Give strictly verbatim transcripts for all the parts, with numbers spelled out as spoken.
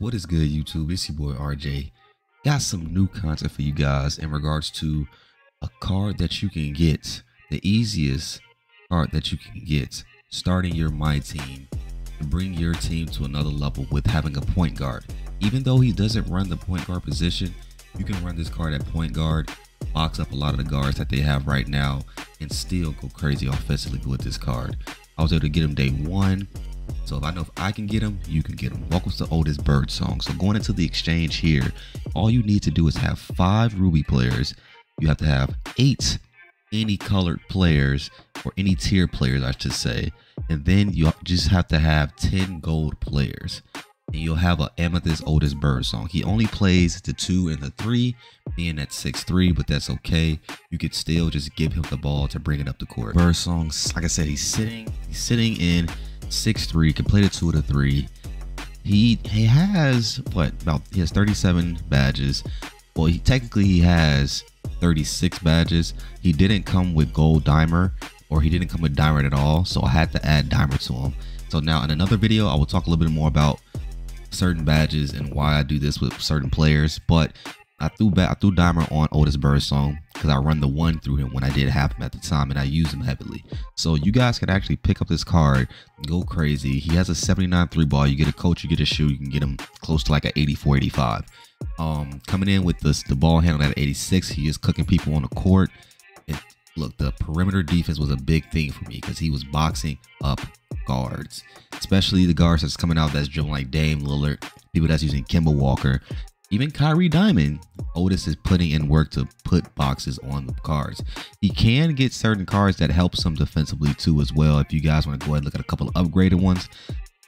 What is good, YouTube? It's your boy R J. Got some new content for you guys in regards to a card that you can get, the easiest card that you can get starting your MyTEAM to bring your team to another level with having a point guard. Even though he doesn't run the point guard position, you can run this card at point guard, box up a lot of the guards that they have right now, and still go crazy offensively with this card. I was able to get him day one, so if I know if I can get him, you can get him. Welcome to Otis Birdsong. So going into the exchange here, all you need to do is have five Ruby players. You have to have eight any colored players, or any tier players I should say, and then you just have to have ten gold players, and you'll have an Amethyst Otis Birdsong. He only plays the two and the three, being at six three, but that's okay. You could still just give him the ball to bring it up the court. Birdsong, like I said, he's sitting he's sitting in six three, can play the two or the three. He he has what about he has thirty-seven badges. Well, he technically he has thirty-six badges. He didn't come with gold dimer, or he didn't come with diamond at all, so I had to add diamond to him. So now in another video I will talk a little bit more about certain badges and why I do this with certain players, but I threw back I threw diamond on Otis Birdsong because I run the one through him when I did have him at the time, and I used him heavily. So you guys can actually pick up this card, go crazy. He has a seventy-nine three ball. You get a coach, you get a shoe, you can get him close to like an eighty-four, eighty-five. Um, coming in with this, the ball handle at eighty-six, he is cooking people on the court. And look, the perimeter defense was a big thing for me because he was boxing up guards, especially the guards that's coming out that's dribbling like Dame Lillard, people that's using Kimba Walker, even Kyrie Diamond. Otis is putting in work to put boxes on the cards. He can get certain cards that helps him defensively too as well. If you guys want to go ahead and look at a couple of upgraded ones,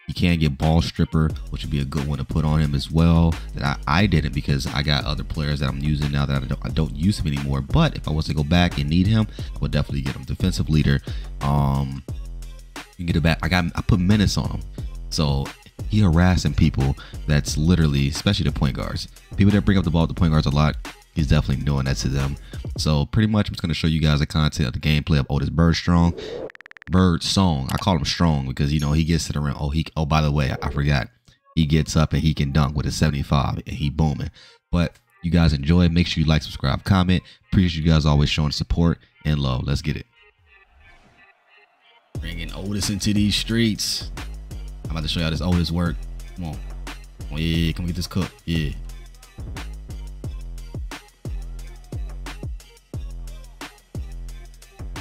you can get ball stripper, which would be a good one to put on him as well. That I, I didn't because I got other players that I'm using now that I don't, I don't use him anymore. But if I was to go back and need him, I would definitely get him. Defensive leader, um, you can get it back. I got I put menace on him, so he harassing people. That's literally, especially the point guards, people that bring up the ball at the point guards a lot. He's definitely doing that to them. So pretty much, I'm just gonna show you guys the content of the gameplay of Otis Birdsong. Birdsong. I call him strong because, you know, he gets to the rim. Oh, he. Oh, by the way, I, I forgot. He gets up and he can dunk with a seventy-five, and he booming. But you guys enjoy. Make sure you like, subscribe, comment. Appreciate you guys always showing support and love. Let's get it. Bringing Otis into these streets. I'm about to show y'all this Otis work. Come on. Come on, yeah, yeah, yeah. Come get this cook. Yeah.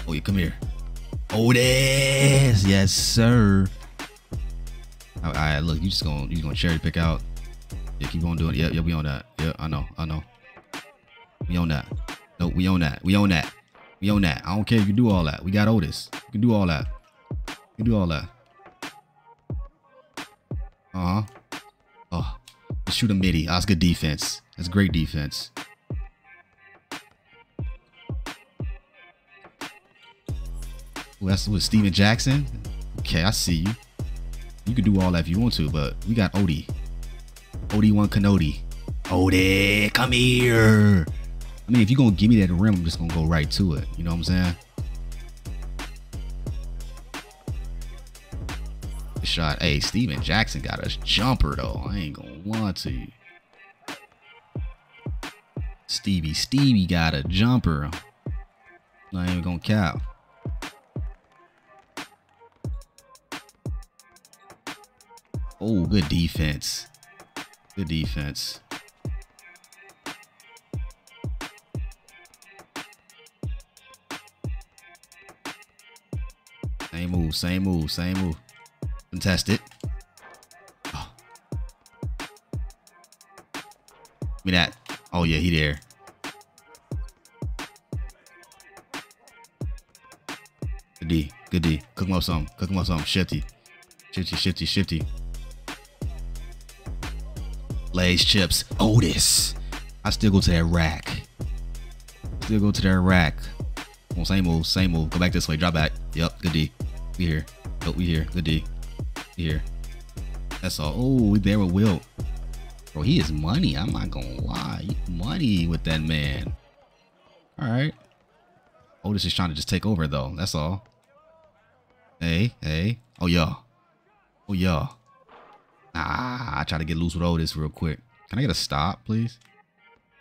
Oh yeah, come here. Otis, yes sir. All right, look, you just gonna you gonna cherry pick out. Yeah, keep on doing it. Yep, yep, we on that. Yep, I know, I know. We on that. No, we on that. We on that. We on that. I don't care if you do all that. We got Otis. You can do all that. You can do all that. Uh huh. Oh, let's shoot a midi. That's good defense. That's great defense. Ooh, that's with Steven Jackson. Okay, I see you. You can do all that if you want to, but we got Odie. Odie one Canody. Odie, come here. I mean, if you're going to give me that rim, I'm just going to go right to it. You know what I'm saying? Good shot. Hey, Steven Jackson got a jumper, though. I ain't going to lie to you. Stevie, Stevie got a jumper. I ain't going to cap. Oh, good defense. Good defense. Same move, same move, same move. Contested. Oh. Give me that. Oh, yeah, he there. Good D. Good D. Cook him up something. Cook him up something. Shifty. Shifty, shifty, shifty. Lays chips. Otis. I still go to that rack. Still go to that rack. Well, same move. Same move. Go back this way. Drop back. Yep. Good D. We here. Yep, we here. Good D. We here. That's all. Oh, we there with Will. Bro, he is money. I'm not gonna lie. He money with that man. Alright. Otis is trying to just take over though. That's all. Hey, hey. Oh yeah. Oh yeah. Ah, I try to get loose with Otis real quick. Can I get a stop, please?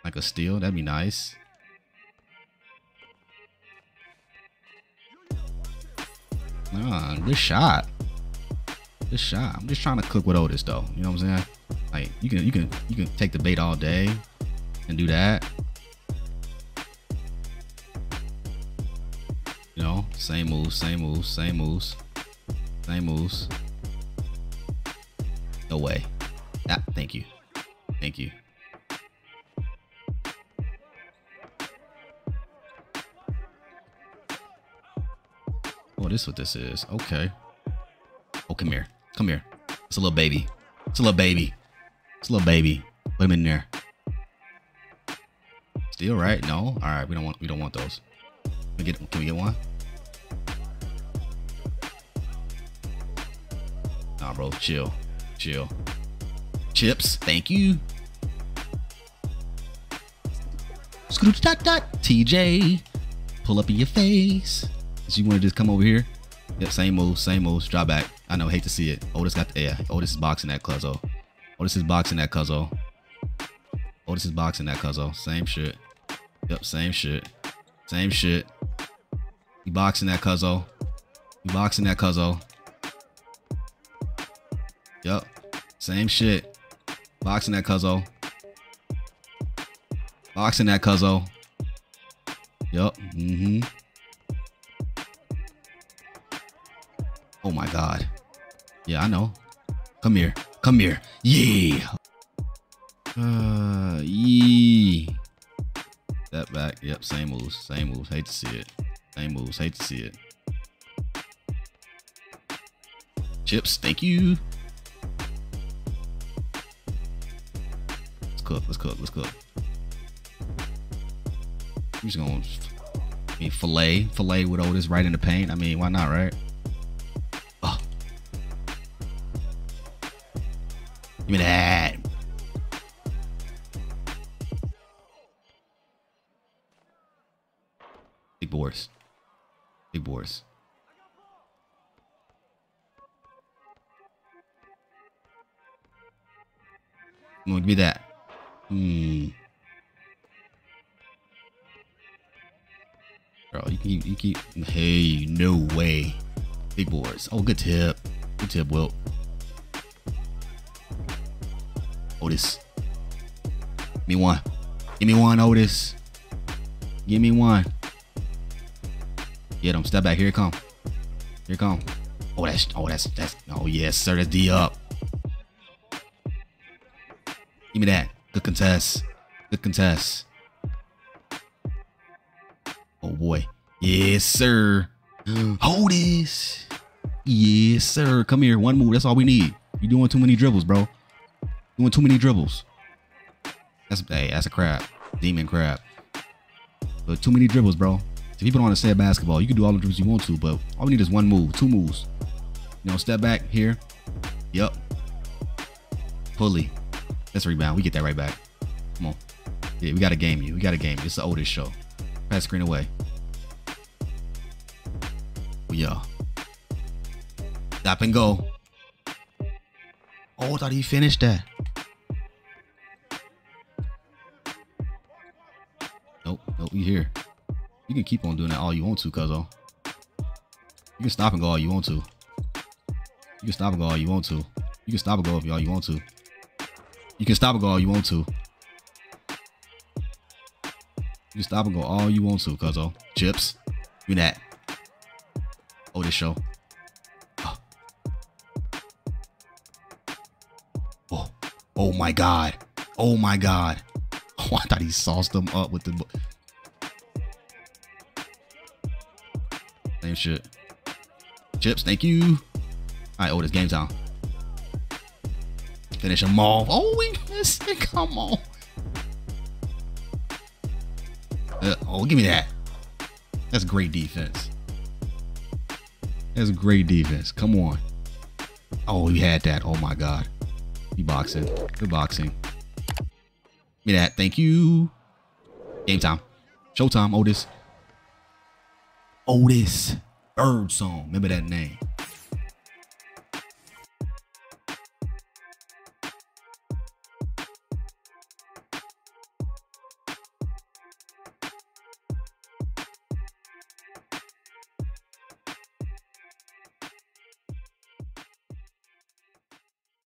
Like a steal? That'd be nice. Nah, good shot. Good shot. I'm just trying to cook with Otis, though. You know what I'm saying? Like, you can, you can, you can take the bait all day and do that. You know, same moves, same moves, same moves, same moves. No way. Ah, thank you. Thank you. Oh, this is what this is. Okay. Oh, come here. Come here. It's a little baby. It's a little baby. It's a little baby. Put him in there. Still right? No? All right. We don't want. We don't want those. Can we get, can we get one? Nah, bro. Chill. Chill. Chips, thank you. Scooch dot dot. T J, pull up in your face. So you want to just come over here? Yep, same move, same moves. Drop back. I know, hate to see it. Otis got the air. Yeah, Otis is boxing that Cuzzo. Otis is boxing that Cuzzo. Otis is boxing that Cuzzo. Same shit. Yep, same shit. Same shit. You boxing that Cuzzo. You boxing that Cuzzo. Yep. Same shit. Boxing that Cuzzo. Boxing that Cuzzo. Yep. Mm-hmm. Oh my God. Yeah, I know. Come here. Come here. Yeah. Uh, yeah. Step back. Yep. Same moves. Same moves. Hate to see it. Same moves. Hate to see it. Chips. Thank you. Cook, let's cook, let's cook. I'm just gonna, I mean, fillet, fillet with Otis right in the paint. I mean, why not, right? Oh, give me that. Big boards, big boards. Come on, give me that. Hmm. Bro, you keep, you keep. Hey, no way. Big boards. Oh, good tip. Good tip, Wilt. Otis. Give me one. Give me one, Otis. Give me one. Get him. Step back. Here it come. Here it come. Oh, that's. Oh, that's. That's. Oh, yes, sir. That's D up. Give me that. Good contest. Good contest. Oh boy. Yes, sir. Hold this. Yes, sir. Come here. One move. That's all we need. You're doing too many dribbles, bro. Doing too many dribbles. That's hey, that's a crab. Demon crab. But too many dribbles, bro. If people don't understand basketball, you can do all the dribbles you want to, but all we need is one move, two moves. You know, step back here. Yep. Pulley. That's a rebound. We get that right back. Come on. Yeah, we got to game you. We got to game you. It's the Otis show. Pass screen away. Oh, yeah. Stop and go. Oh, I thought he finished that. Nope. Nope. You here. You can keep on doing that all you want to, Cuzzo. You can stop and go all you want to. You can stop and go all you want to. You can stop and go if all you want to. You can stop and go all you want to. You can stop and go all you want to, Cuzzo. Chips. Give me that. Oh, this show. Oh. Oh. Oh my God. Oh my God. Oh, I thought he sauced them up with the... Same shit. Chips, thank you. All right, oh, this game time. Finish him off. Oh, we missed it. Come on. Uh, oh, give me that. That's great defense. That's great defense. Come on. Oh, he had that. Oh, my God. He boxing. Good boxing. Give me that. Thank you. Game time. Showtime, Otis. Otis Birdsong. Remember that name.